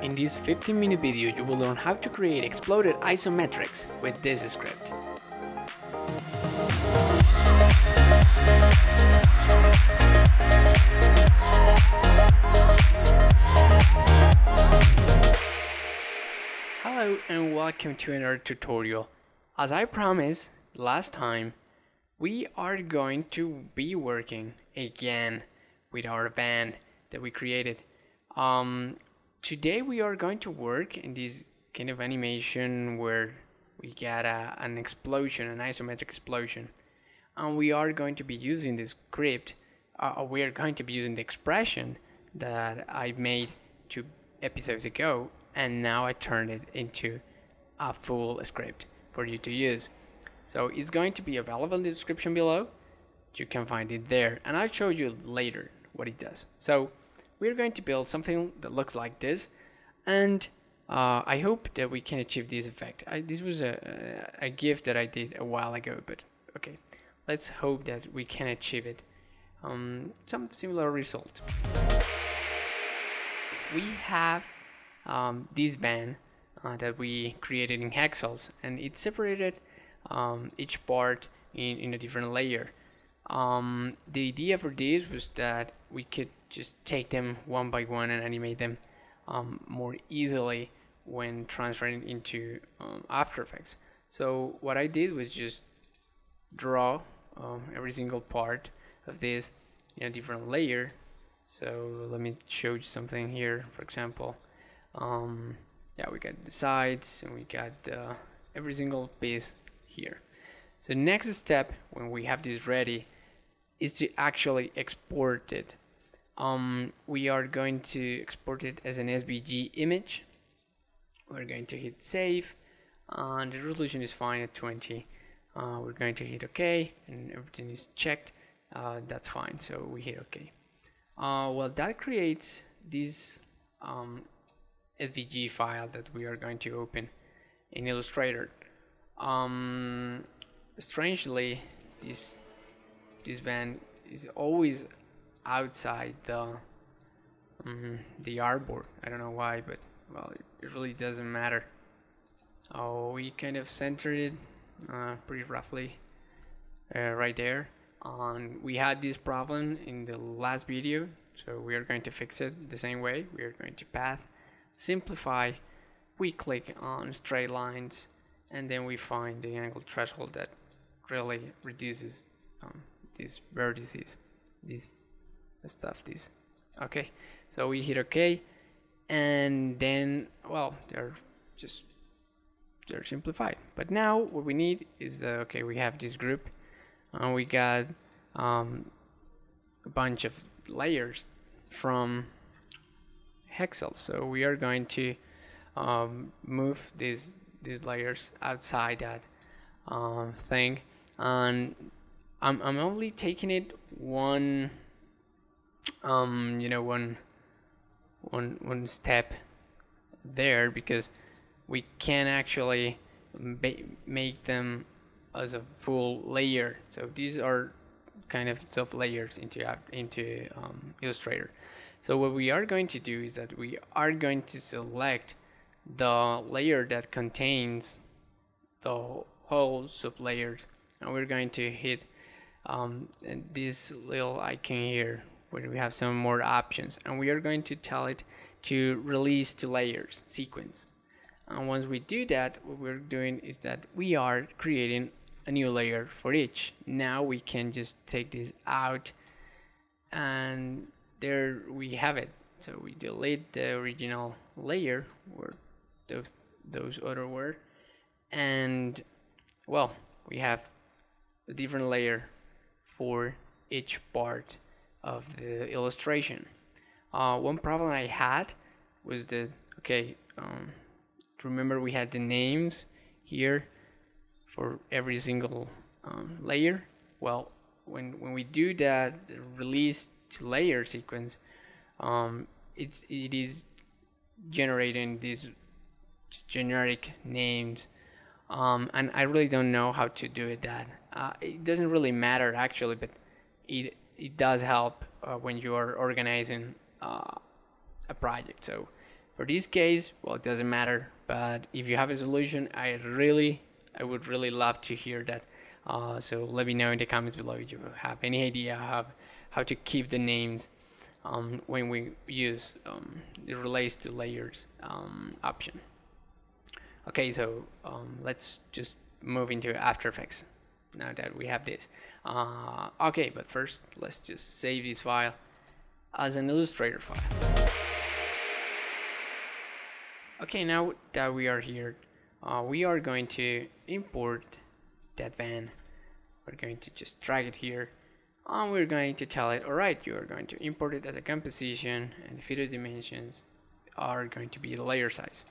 In this 15-minute video you will learn how to create exploded isometrics with this script. Hello and welcome to another tutorial. As I promised last time, we are going to be working again with our band that we created. Today we are going to work in this kind of animation where we get an explosion, an isometric explosion, and we are going to be using the script. We are going to be using the expression that I made 2 episodes ago, and now I turned it into a full script for you to use. So it's going to be available in the description below. You can find it there, and I'll show you later what it does. So we're going to build something that looks like this, and I hope that we can achieve this effect. This was a GIF that I did a while ago, but okay, let's hope that we can achieve it. Some similar result. We have this band that we created in Hexels, and it separated each part in a different layer. The idea for this was that we could just take them one by one and animate them more easily when transferring into After Effects. So what I did was just draw every single part of this in a different layer. So let me show you something here. For example, yeah, we got the sides and we got every single piece here. So next step, when we have this ready, is to actually export it. We are going to export it as an SVG image. We're going to hit save, and the resolution is fine at 20. We're going to hit OK, and everything is checked. That's fine, so we hit OK. Well, that creates this SVG file that we are going to open in Illustrator. Strangely, this band is always outside the artboard. I don't know why, but well, it really doesn't matter. Oh, we kind of centered it pretty roughly right there. We had this problem in the last video, so we are going to fix it the same way. We are going to path, simplify, we click on straight lines, and then we find the angle threshold that really reduces these vertices, these stuff, these. Okay, so we hit OK, and then, well, they're simplified. But now what we need is okay, we have this group, and we got a bunch of layers from Hexel. So we are going to move these layers outside that thing, and I'm only taking it one, you know, one step there, because we can actually make them as a full layer. So these are kind of sub layers into Illustrator. So what we are going to do is that we are going to select the layer that contains the whole sub layers, and we're going to hit this little icon here where we have some more options, and we are going to tell it to release to layers sequence. And once we do that, what we're doing is that we are creating a new layer for each. Now we can just take this out, and there we have it. So we delete the original layer where those other were, and well, we have a different layer for each part of the illustration. One problem I had was that, okay, remember we had the names here for every single layer. Well, when we do that, the release to layer sequence, it is generating these generic names, and I really don't know how to do it. It doesn't really matter actually, but it does help when you are organizing a project. So For this case, well, it doesn't matter, but if you have a solution, I would really love to hear that. So let me know in the comments below if you have any idea how to keep the names when we use the relates to layers option. Okay, so let's just move into After Effects now that we have this. Okay, but first let's just save this file as an Illustrator file. Okay, now that we are here, we are going to import that van. We're going to just drag it here, and we're going to tell it, all right, you are going to import it as a composition, and the feature dimensions are going to be the layer size.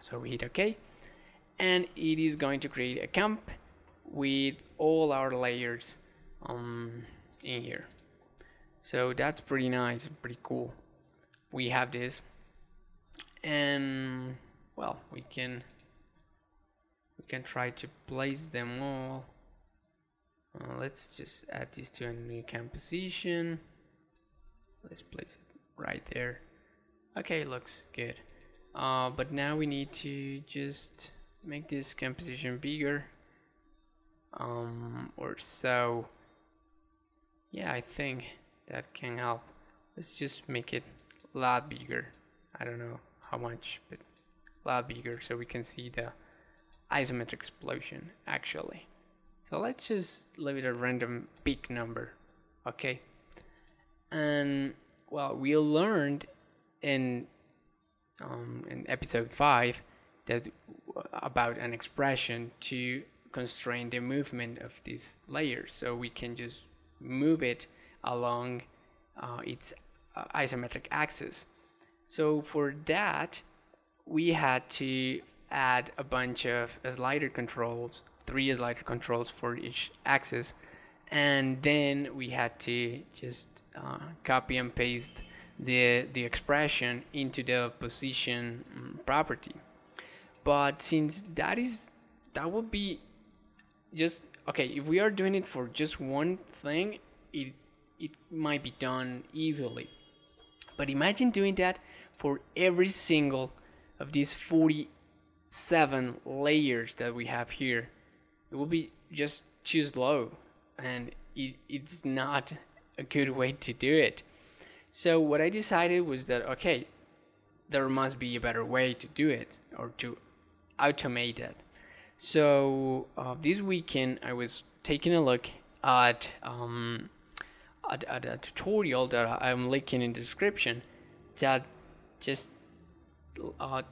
So we hit OK, and it is going to create a camp with all our layers in here. So that's pretty nice, pretty cool. We have this, and well, we can try to place them all. Let's just add this to a new composition. Let's place it right there. Okay, looks good. But now we need to just make this composition bigger, or so. Yeah, I think that can help. Let's just make it a lot bigger. I don't know how much, but a lot bigger, so we can see the isometric explosion actually. So let's just leave it a random big number. Okay, and well, we learned in episode 5 that about an expression to constrain the movement of these layers, so we can just move it along its isometric axis. So for that, we had to add a bunch of slider controls, 3 slider controls for each axis, and then we had to just copy and paste the expression into the position property. But since that would be just okay, if we are doing it for just one thing, it might be done easily. But imagine doing that for every single of these 47 layers that we have here. It will be just too slow, and it's not a good way to do it. So what I decided was that, okay, there must be a better way to do it or to automate it. So this weekend I was taking a look at a tutorial that I'm linking in the description that just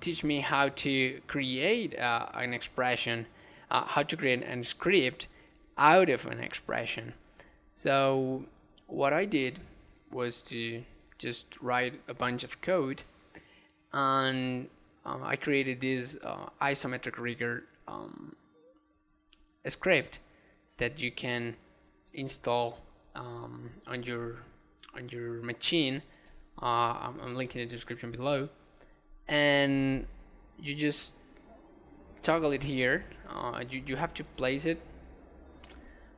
teach me how to create an expression, how to create a script out of an expression. So what I did was to just write a bunch of code, and I created this isometric rigor script that you can install on your machine. I'm linking in the description below, and you just toggle it here. You have to place it.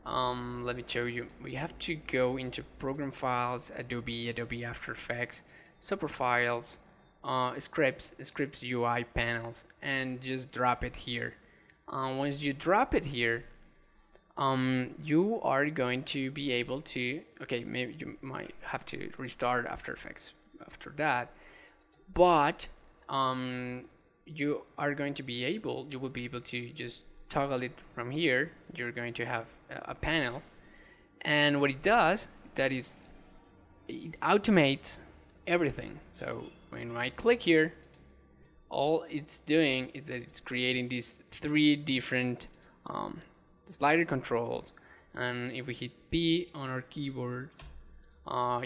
Let me show you. We have to go into Program Files, Adobe After Effects, Super Files, Scripts UI Panels, and just drop it here. Once you drop it here, you are going to be able to, okay, maybe you might have to restart After Effects after that, but you will be able to just toggle it from here. You're going to have a panel, and what it does, that is, it automates everything. So when I click here, all it's doing is that it's creating these 3 different slider controls, and if we hit P on our keyboards,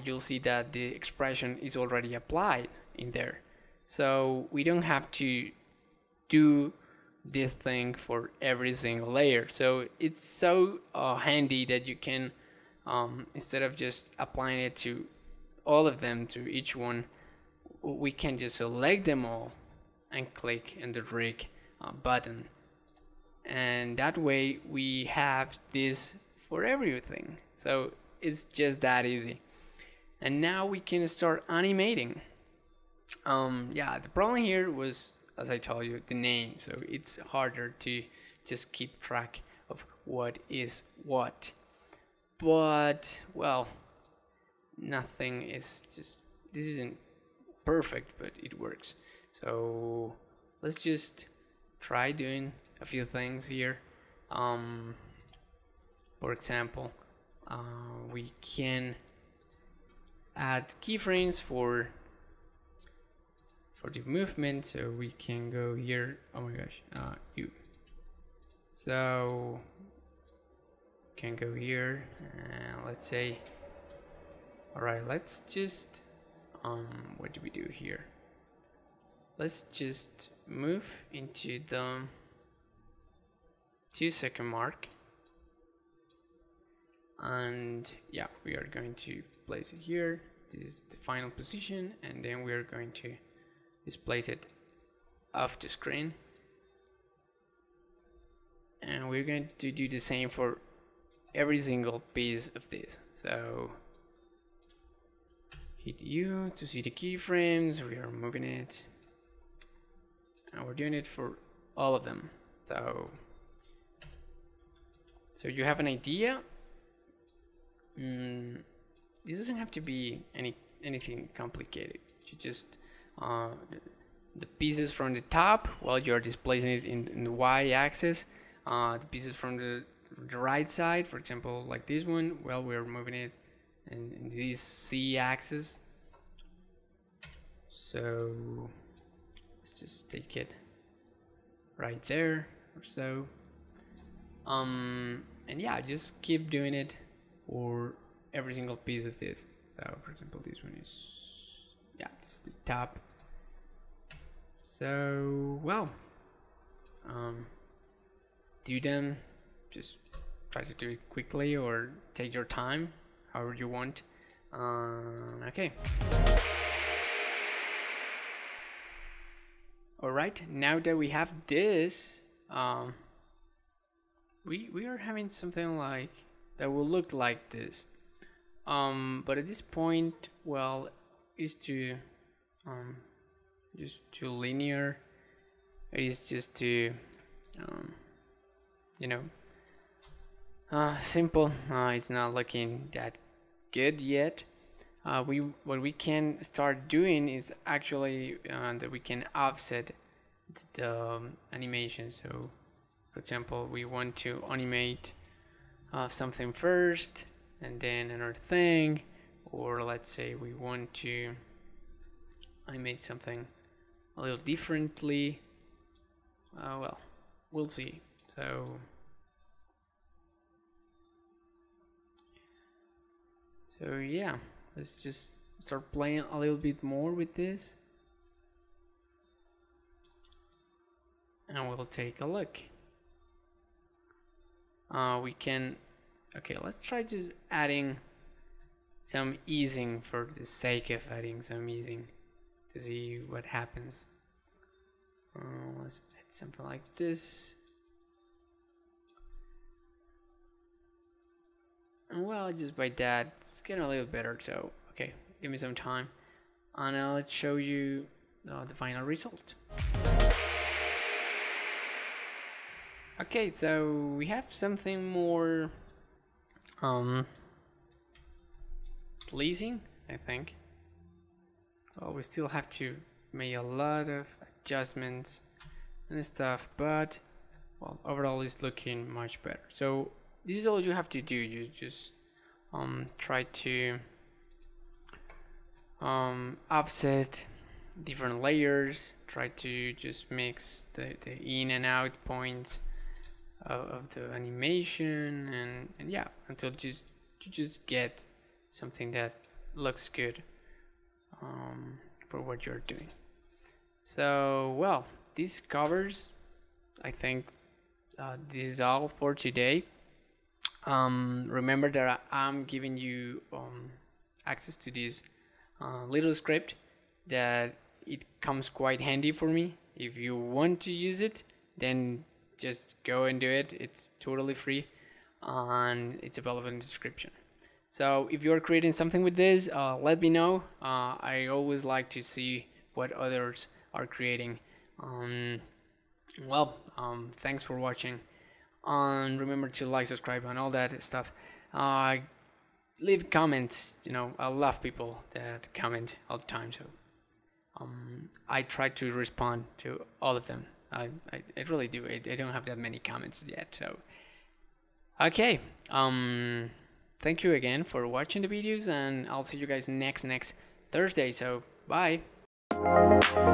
you'll see that the expression is already applied in there. So we don't have to do this thing for every single layer. So it's so handy that you can, instead of just applying it to all of them, to each one, we can just select them all and click in the rig button, and that way we have this for everything. So it's just that easy, and now we can start animating. Yeah, the problem here was, as I told you, the name, so it's harder to just keep track of what is what. But well, nothing is just, this isn't perfect, but it works. So let's just try doing a few things here. For example, we can add keyframes for the movement, so we can go here. Oh my gosh, so can go here and let's say, all right, let's just what do we do here? Let's just move into the 2-second mark, and yeah, we are going to place it here. This is the final position, and then we are going to displace it off the screen, and we're going to do the same for every single piece of this. So hit U to see the keyframes. We are moving it, and we're doing it for all of them. So you have an idea. This doesn't have to be anything complicated. You just the pieces from the top, well, you're displacing it in the y-axis. The pieces from the right side, for example, like this one, well, we're moving it in this c-axis. So let's just take it right there or so. And yeah, just keep doing it for every single piece of this. So for example, this one is, yeah, it's the top. So well, do them, just try to do it quickly or take your time, however you want. Okay. All right, now that we have this, we are having something like that will look like this. But at this point, well, it's too just too linear. It is just too you know, simple. It's not looking that good yet. What we can start doing is actually that we can offset the animation. So for example, we want to animate something first and then another thing, or let's say we want to animate something a little differently. Well, we'll see. So yeah, let's just start playing a little bit more with this, and we'll take a look. We can, okay, let's try just adding some easing for the sake of adding some easing to see what happens. Let's add something like this. And well, just by that, it's getting a little better. So okay, give me some time, and now let's show you the final result. Okay, so we have something more pleasing, I think. Well, we still have to make a lot of adjustments and stuff, but well, overall it's looking much better. So this is all you have to do. You just try to offset different layers, try to just mix the in and out points of the animation, and yeah, until you just get something that looks good for what you're doing. So well, this covers, I think, this is all for today. Remember that I'm giving you access to this little script that it comes quite handy for me. If you want to use it, then just go and do it. It's totally free, and it's available in the description. So if you're creating something with this, let me know. I always like to see what others are creating. Thanks for watching, and remember to like, subscribe, and all that stuff. Leave comments. I love people that comment all the time, so I try to respond to all of them. I really do. I don't have that many comments yet, so okay. Thank you again for watching the videos, and I'll see you guys next Thursday, so bye.